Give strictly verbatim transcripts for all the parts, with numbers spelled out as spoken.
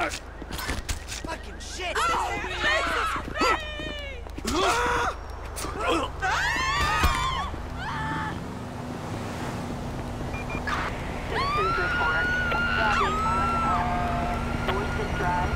Fucking shit! Oh, Jesus Christ! Report. Stopping on uh, Dorset Drive.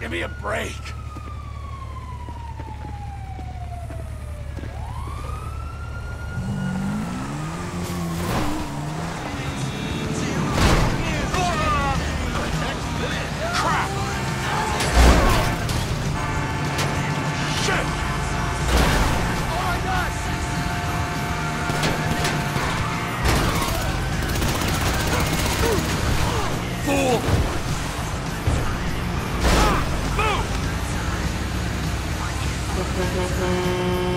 Give me a break. Mm-hmm.